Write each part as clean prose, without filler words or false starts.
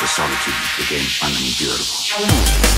The solitude became unendurable.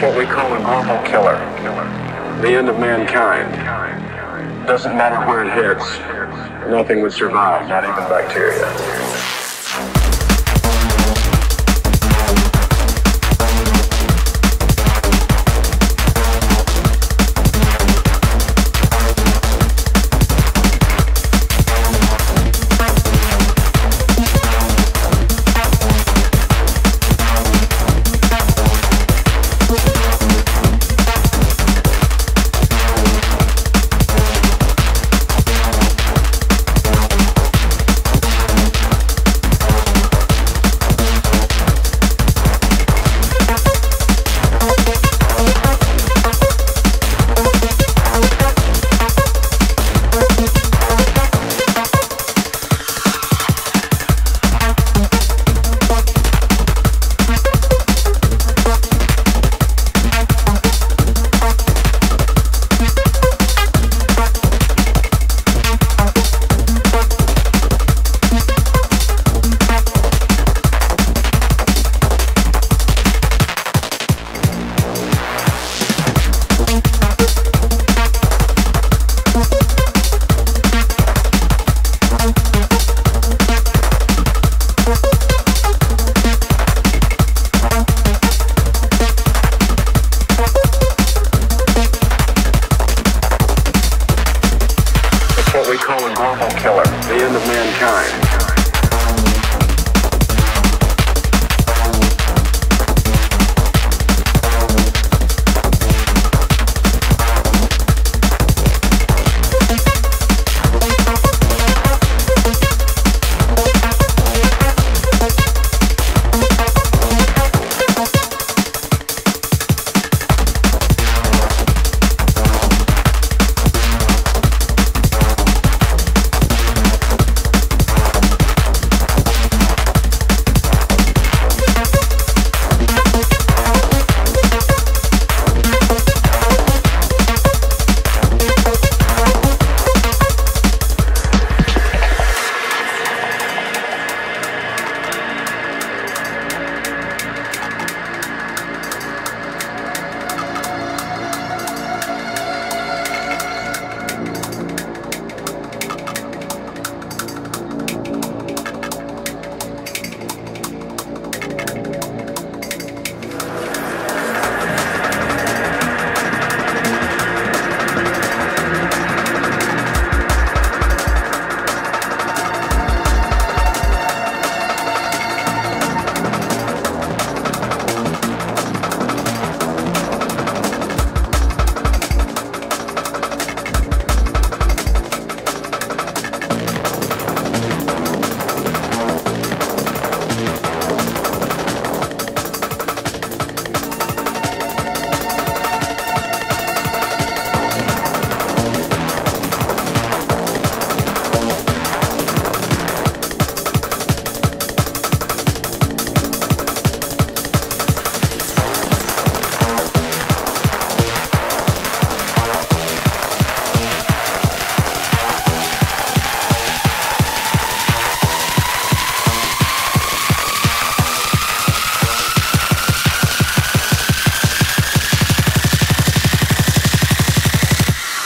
That's what we call a global killer. The end of mankind. Doesn't matter where it hits, nothing would survive, not even bacteria.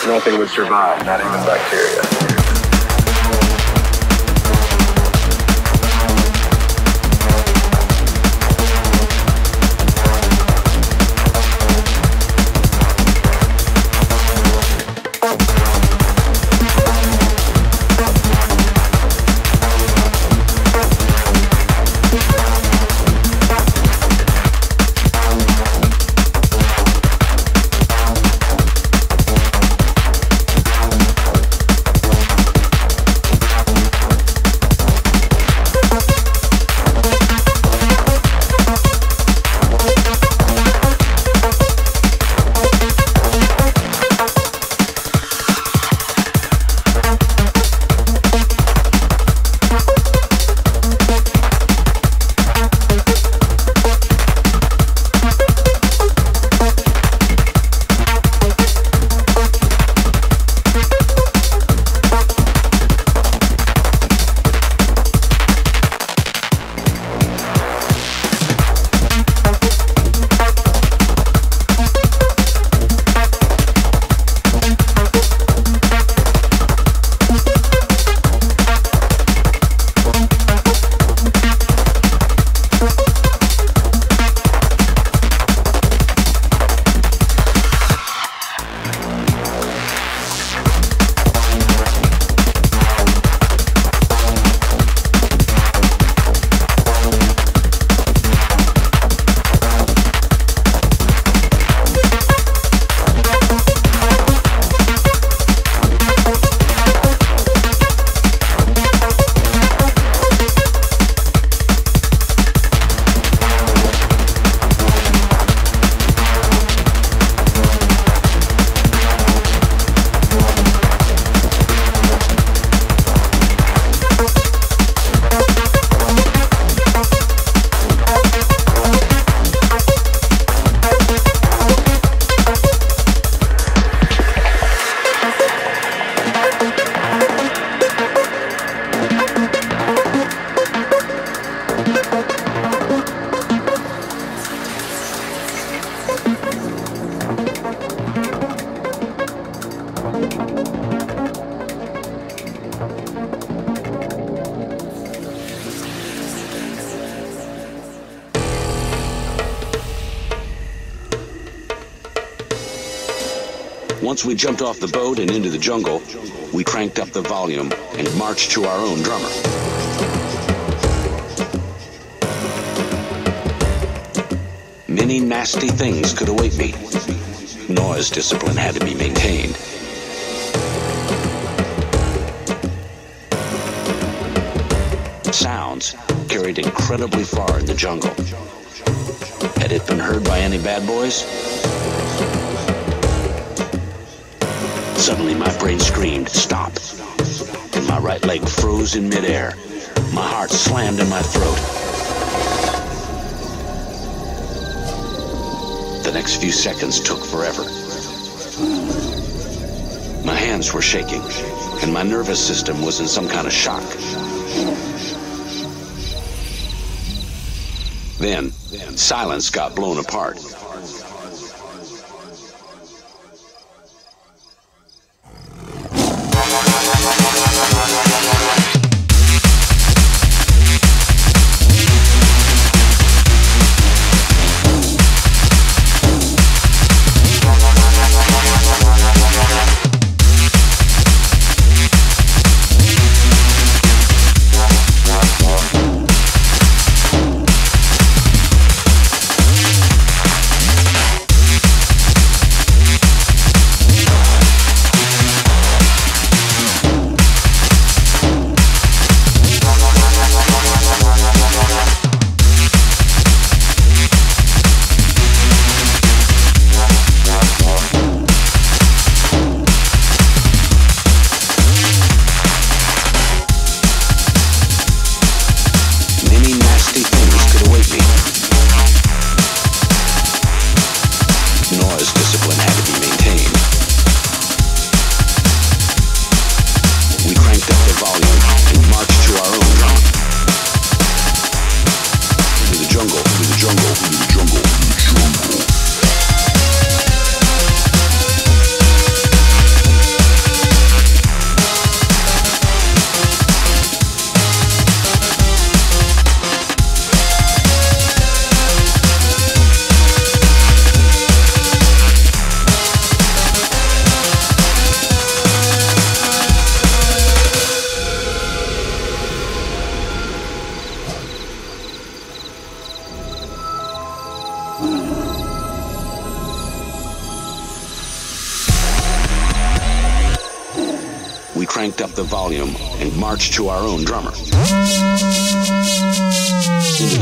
Nothing would survive, not even bacteria. Once we jumped off the boat and into the jungle, we cranked up the volume and marched to our own drummer. Many nasty things could await me. Noise discipline had to be maintained. Sounds carried incredibly far in the jungle. Had it been heard by any bad boys? Suddenly my brain screamed, stop, and my right leg froze in midair. My heart slammed in my throat. The next few seconds took forever. My hands were shaking, and my nervous system was in some kind of shock. Then, silence got blown apart. We cranked up the volume and marched to our own drummer. Into the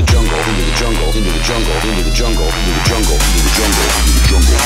jungle, into the jungle, into the jungle, into the jungle, into the jungle, into the jungle, into the jungle, into the jungle.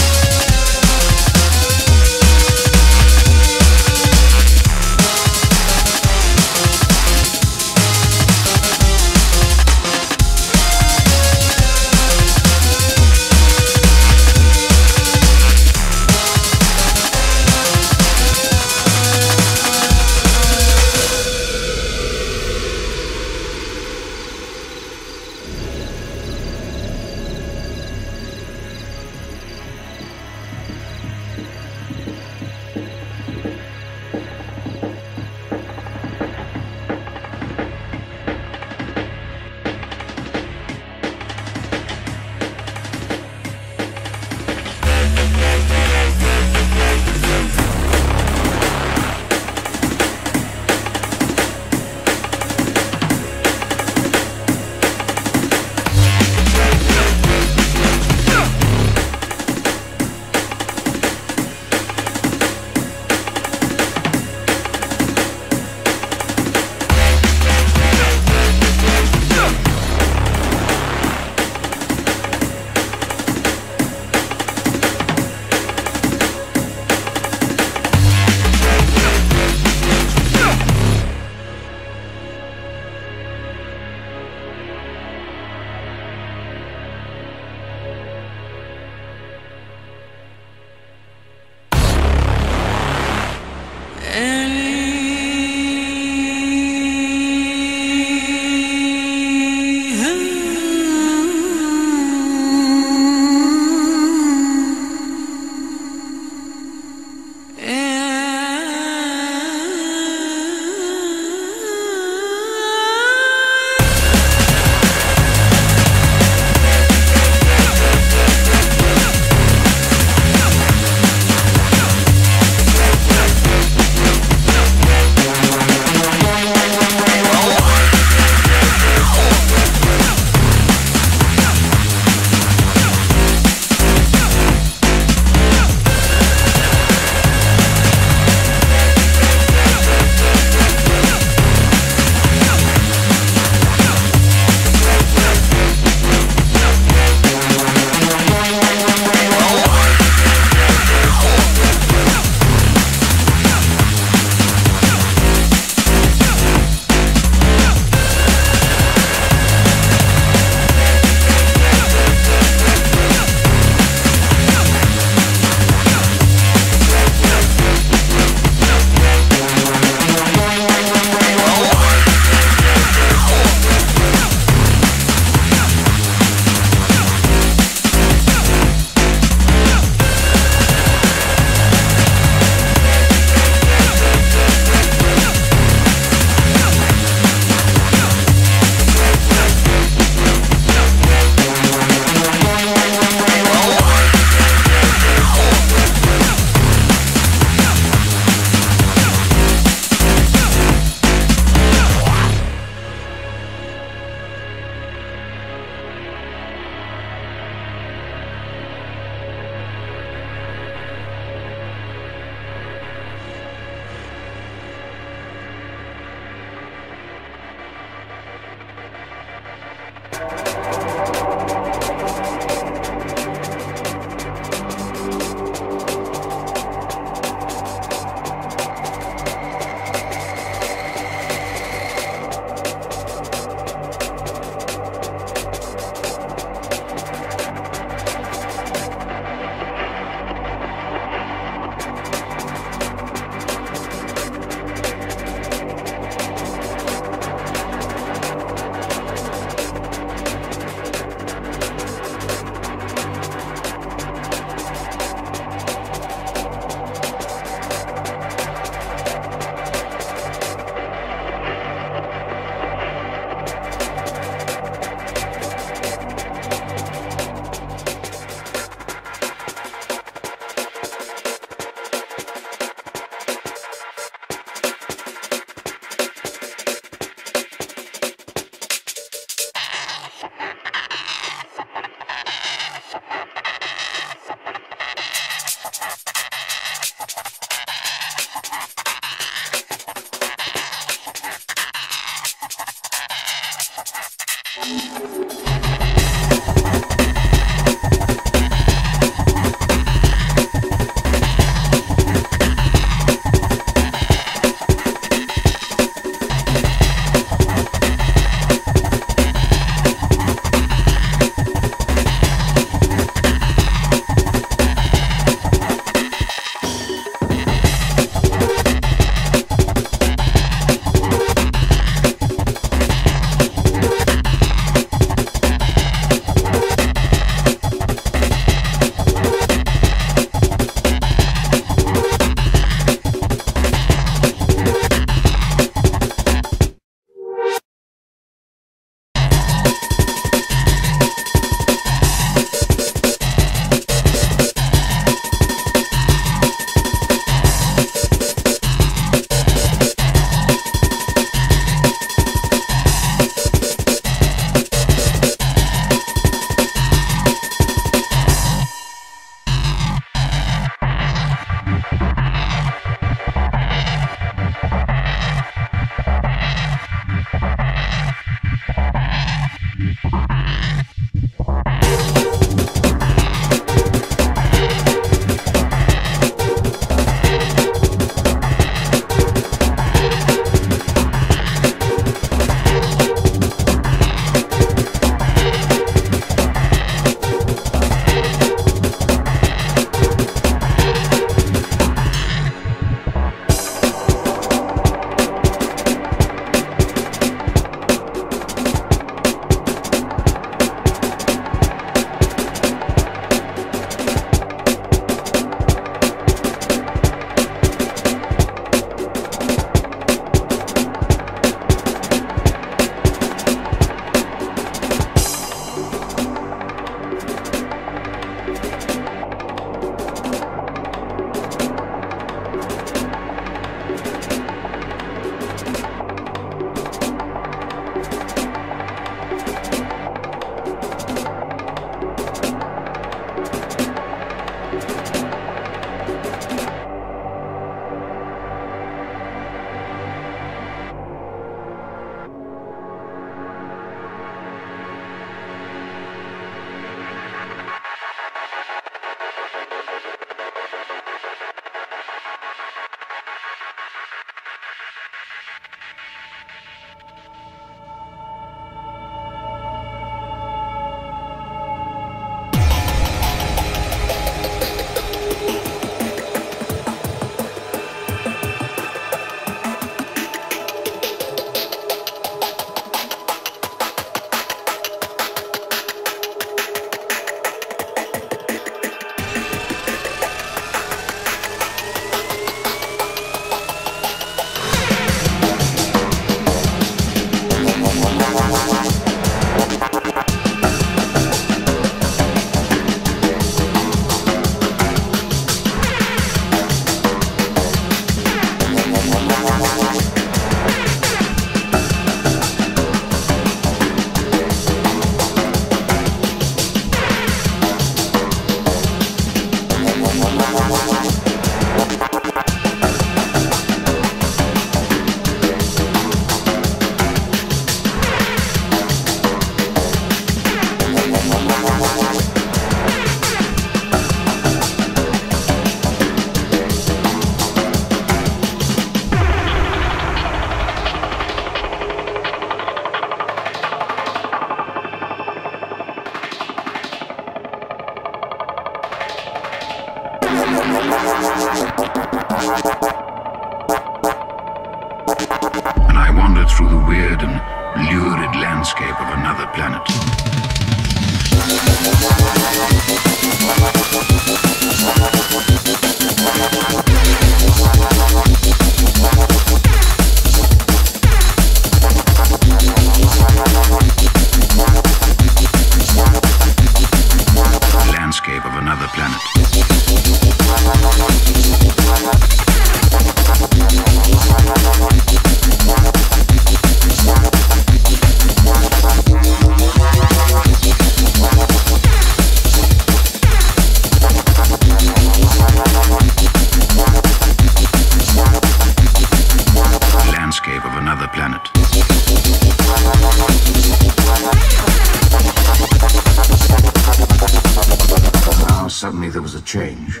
was a change.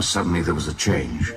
Suddenly there was a change.